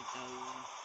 Để từ